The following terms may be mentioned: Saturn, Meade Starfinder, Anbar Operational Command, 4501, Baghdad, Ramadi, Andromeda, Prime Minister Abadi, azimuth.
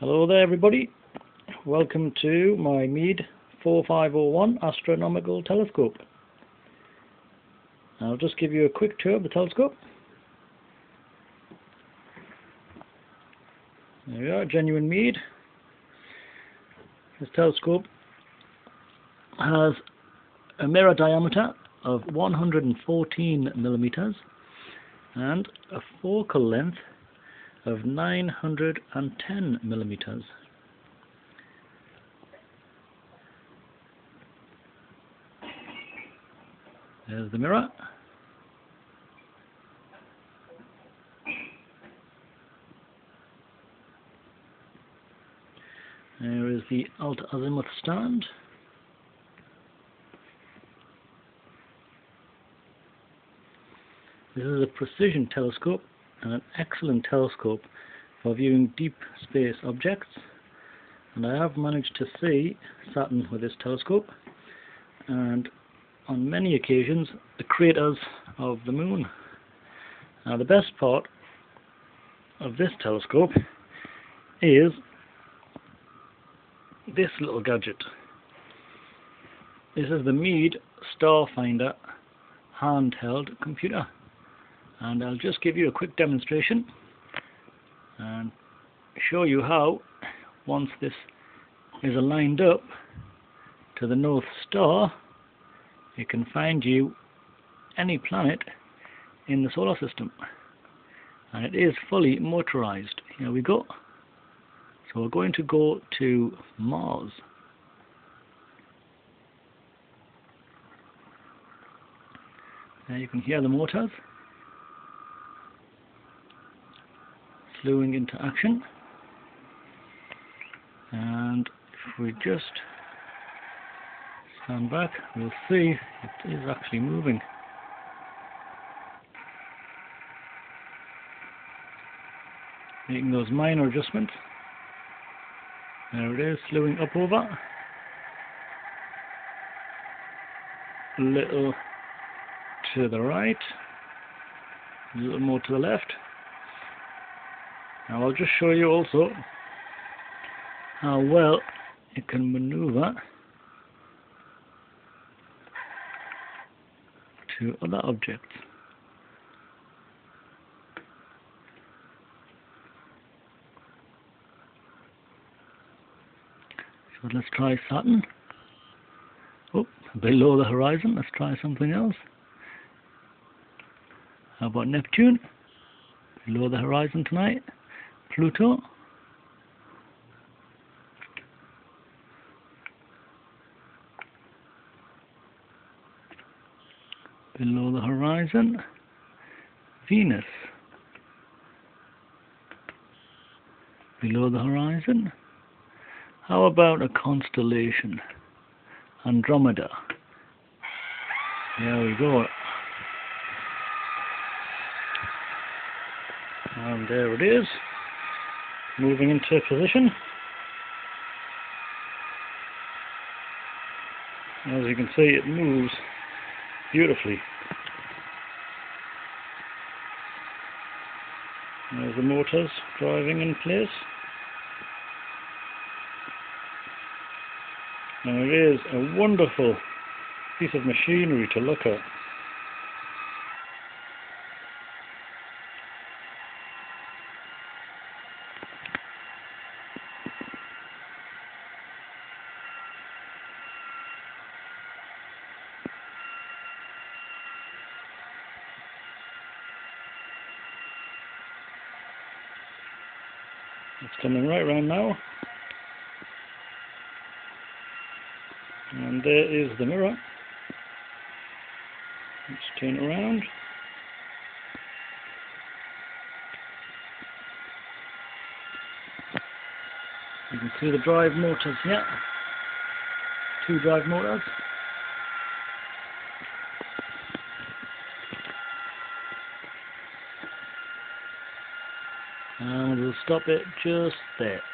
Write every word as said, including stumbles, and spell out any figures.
Hello there everybody, welcome to my Meade forty-five oh one Astronomical Telescope. I'll just give you a quick tour of the telescope. There we are, genuine Meade. This telescope has a mirror diameter of one hundred fourteen millimeters and a focal length of nine hundred ten millimeters. There's the mirror. There is the alt azimuth stand. This is a precision telescope and an excellent telescope for viewing deep space objects, and I have managed to see Saturn with this telescope, and on many occasions the craters of the moon. Now the best part of this telescope is this little gadget. This is the Meade Starfinder handheld computer, and I'll just give you a quick demonstration and show you how, once this is aligned up to the North Star, it can find you any planet in the solar system. And it is fully motorized. Here we go. So we're going to go to Mars. Now you can hear the motors slewing into action, and if we just stand back, we'll see it is actually moving. Making those minor adjustments. There it is, slewing up over. A little to the right, a little more to the left. Now I'll just show you also how well it can maneuver to other objects. So let's try Saturn. Oh, below the horizon, let's try something else. How about Neptune? Below the horizon tonight. Pluto. Below the horizon. Venus. Below the horizon. How about a constellation? Andromeda. There we go. And there it is, moving into position. As you can see, it moves beautifully. There's the motors driving in place. Now it is a wonderful piece of machinery to look at. It's coming right round now, and there is the mirror. Let's turn it around. You can see the drive motors here, two drive motors. And we'll stop it just there.